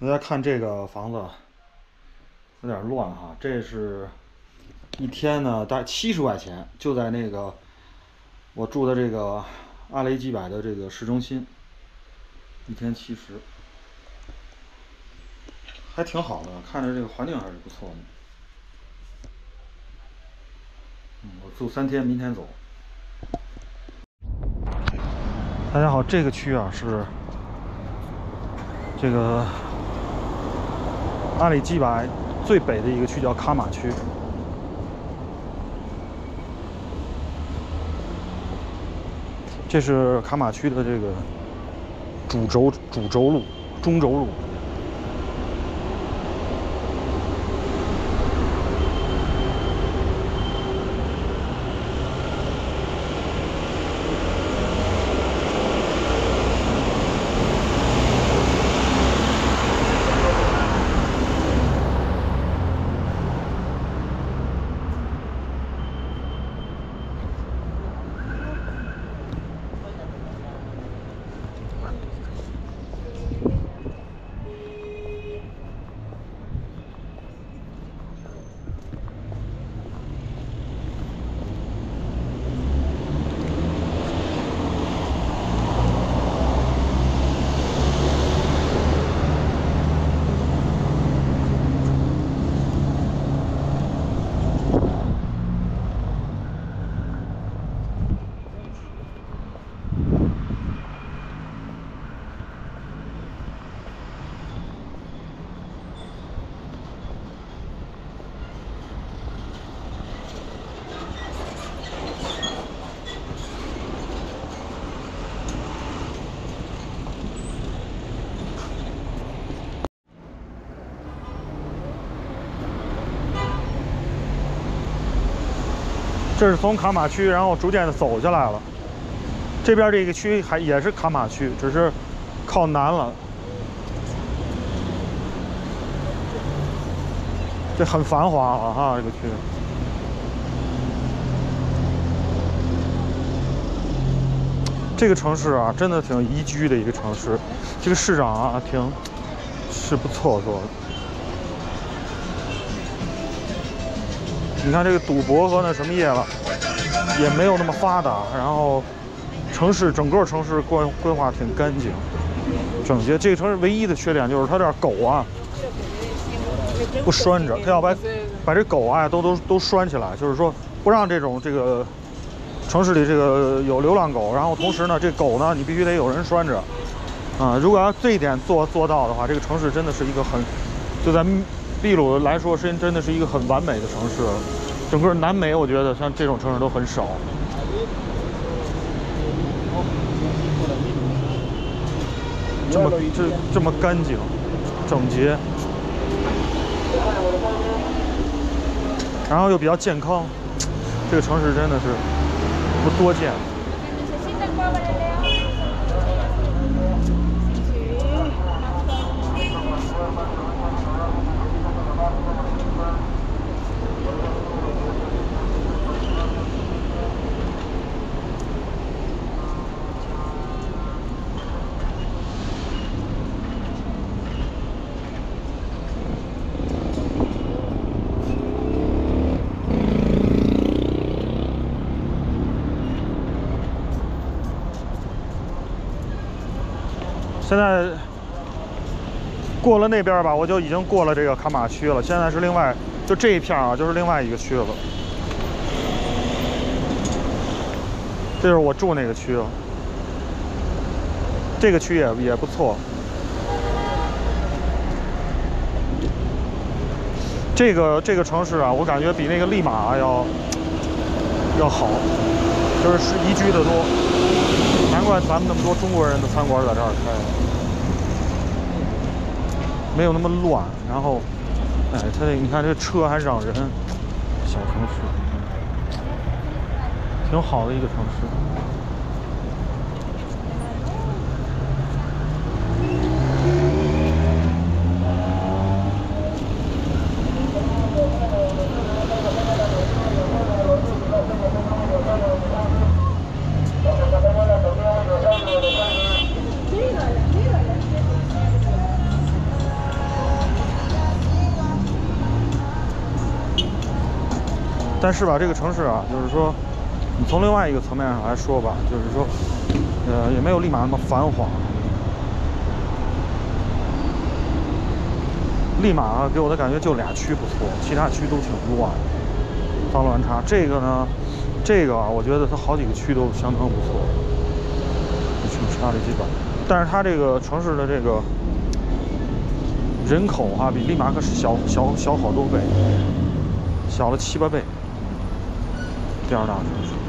大家看这个房子有点乱哈，这是一天呢，大概70块钱，就在那个我住的这个阿雷基百的这个市中心，一天70，还挺好的，看着这个环境还是不错的。我住3天，明天走。大家好，这个区啊是这个阿里基百最北的一个区，叫卡玛区。这是卡玛区的这个中轴路。这是从卡玛区，然后逐渐的走下来了。这边这个区也是卡玛区，只是靠南了。这很繁华啊哈，这个区。这个城市啊，真的挺宜居的一个城市。这个市长啊，是不错做的。你看这个赌博和那什么业了，也没有那么发达。然后，整个城市规划挺干净、整洁。这个城市唯一的缺点就是它这狗啊不拴着，它要把这狗啊都拴起来，就是说不让这个城市里这个有流浪狗。然后同时呢，这狗呢你必须得有人拴着啊。如果要这一点做到的话，这个城市真的是一个秘鲁来说，真的是一个很完美的城市。整个南美，我觉得像这种城市都很少。这么干净、整洁，然后又比较健康，这个城市真的是不多见。现在过了那边吧，我就已经过了这个卡玛区了。现在是这一片啊，就是另外一个区了。这就是我住那个区了，这个区也不错。这个城市啊，我感觉比那个利马要好，就是宜居的多。难怪咱们那么多中国人的餐馆在这儿开的，没有那么乱。然后，哎，你看这车还让人，小城市，挺好的一个城市。但是吧，这个城市啊，就是说，你从另外一个层面上来说吧，就是说，也没有利马那么繁华。利马啊，给我的感觉就俩区不错，其他区都挺乱，脏乱差。这个呢，这个啊，我觉得它好几个区都相当不错，去差了几百。但是它这个城市的这个人口啊，比利马可是小好多倍。小了7、8倍，第二大城市。